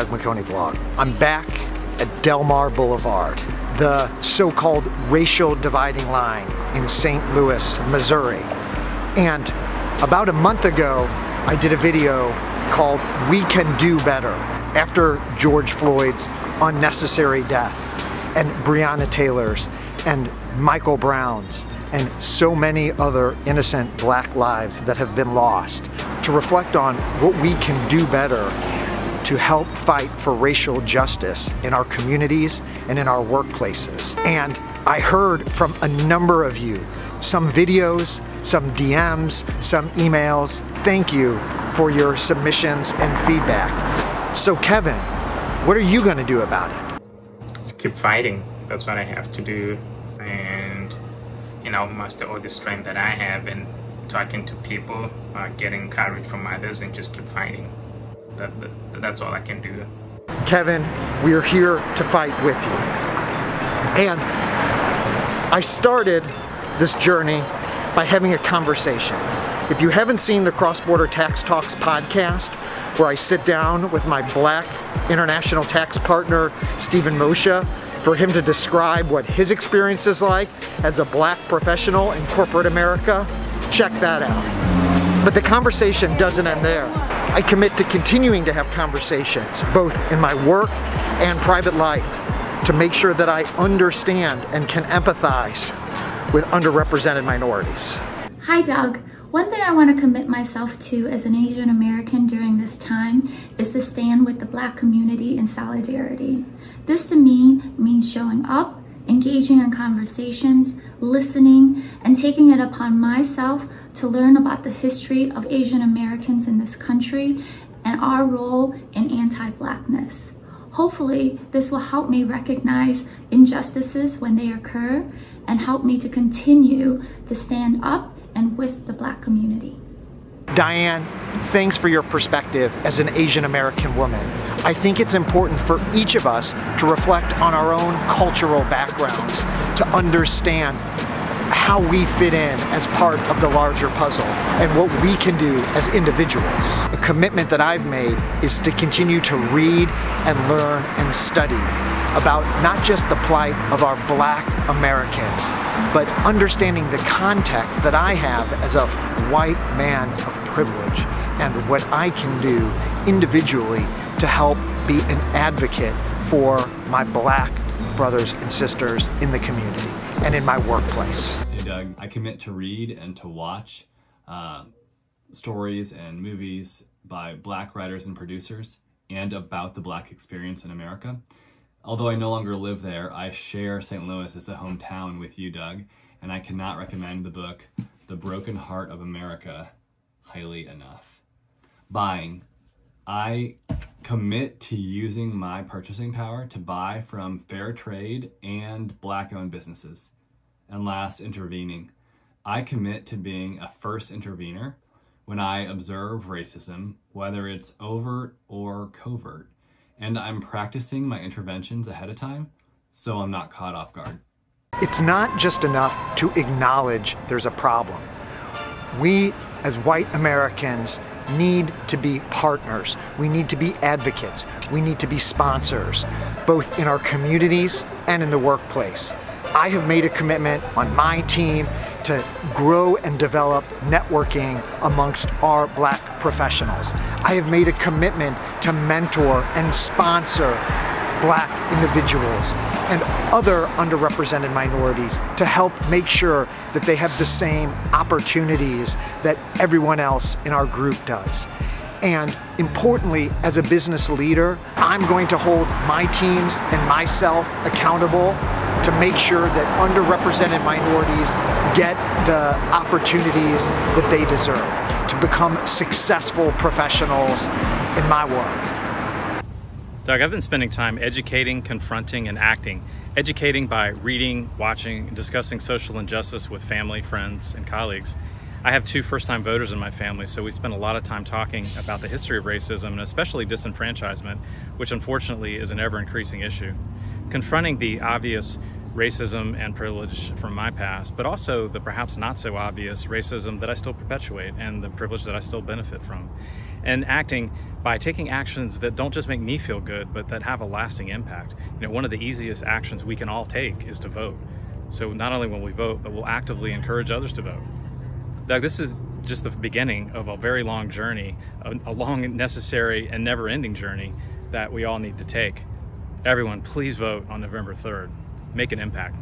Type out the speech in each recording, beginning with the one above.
Doug McHoney vlog. I'm back at Delmar Boulevard, the so-called racial dividing line in St. Louis, Missouri. And about a month ago, I did a video called We Can Do Better after George Floyd's unnecessary death and Breonna Taylor's and Michael Brown's and so many other innocent black lives that have been lost, to reflect on what we can do better to help fight for racial justice in our communities and in our workplaces. And I heard from a number of you, some videos, some DMs, some emails. Thank you for your submissions and feedback. So Kevin, what are you gonna do about it? Let's keep fighting. That's what I have to do. And you know, muster all the strength that I have and talking to people, getting courage from others and just keep fighting. That's all I can do. Kevin, we are here to fight with you. And I started this journey by having a conversation. If you haven't seen the Cross Border Tax Talks podcast, where I sit down with my black international tax partner, Stephen Mosha, for him to describe what his experience is like as a black professional in corporate America, check that out. But the conversation doesn't end there. I commit to continuing to have conversations, both in my work and private lives, to make sure that I understand and can empathize with underrepresented minorities. Hi, Doug. One thing I want to commit myself to as an Asian American during this time is to stand with the Black community in solidarity. This to me means showing up, engaging in conversations, listening, and taking it upon myself to learn about the history of Asian Americans in this country and our role in anti-Blackness. Hopefully, this will help me recognize injustices when they occur and help me to continue to stand up and with the Black community. Diane, thanks for your perspective as an Asian American woman. I think it's important for each of us to reflect on our own cultural backgrounds, to understand how we fit in as part of the larger puzzle and what we can do as individuals. The commitment that I've made is to continue to read and learn and study about not just the plight of our Black Americans, but understanding the context that I have as a white man of privilege and what I can do individually to help be an advocate for my Black brothers and sisters in the community and in my workplace. Hey Doug, I commit to read and to watch stories and movies by Black writers and producers and about the Black experience in America. Although I no longer live there, I share St. Louis as a hometown with you, Doug, and I cannot recommend the book The Broken Heart of America highly enough. Buying. I commit to using my purchasing power to buy from fair trade and Black-owned businesses. And last, intervening. I commit to being a first intervener when I observe racism, whether it's overt or covert. And I'm practicing my interventions ahead of time, so I'm not caught off guard. It's not just enough to acknowledge there's a problem. We, as white Americans, need to be partners. We need to be advocates. We need to be sponsors, both in our communities and in the workplace. I have made a commitment on my team to grow and develop networking amongst our Black professionals. I have made a commitment to mentor and sponsor Black individuals and other underrepresented minorities to help make sure that they have the same opportunities that everyone else in our group does. And importantly, as a business leader, I'm going to hold my teams and myself accountable to make sure that underrepresented minorities get the opportunities that they deserve to become successful professionals in my work. Doug, I've been spending time educating, confronting, and acting. Educating by reading, watching, and discussing social injustice with family, friends, and colleagues. I have two first-time voters in my family, so we spend a lot of time talking about the history of racism and especially disenfranchisement, which unfortunately is an ever-increasing issue. Confronting the obvious racism and privilege from my past, but also the perhaps not so obvious racism that I still perpetuate and the privilege that I still benefit from. And acting by taking actions that don't just make me feel good, but that have a lasting impact. You know, one of the easiest actions we can all take is to vote. So not only will we vote, but we'll actively encourage others to vote. Doug, this is just the beginning of a very long journey, a long and necessary and never-ending journey that we all need to take. Everyone, please vote on November 3rd. Make an impact.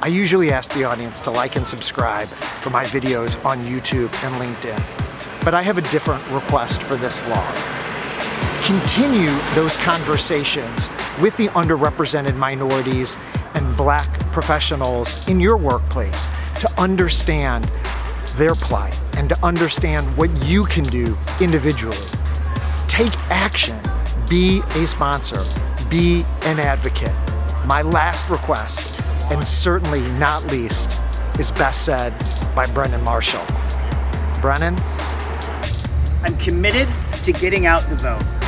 I usually ask the audience to like and subscribe for my videos on YouTube and LinkedIn, but I have a different request for this vlog. Continue those conversations with the underrepresented minorities and Black professionals in your workplace to understand their plight and to understand what you can do individually. Take action. Be a sponsor. Be an advocate. My last request, and certainly not least, is best said by Brendan Marshall. Brendan? I'm committed to getting out the vote.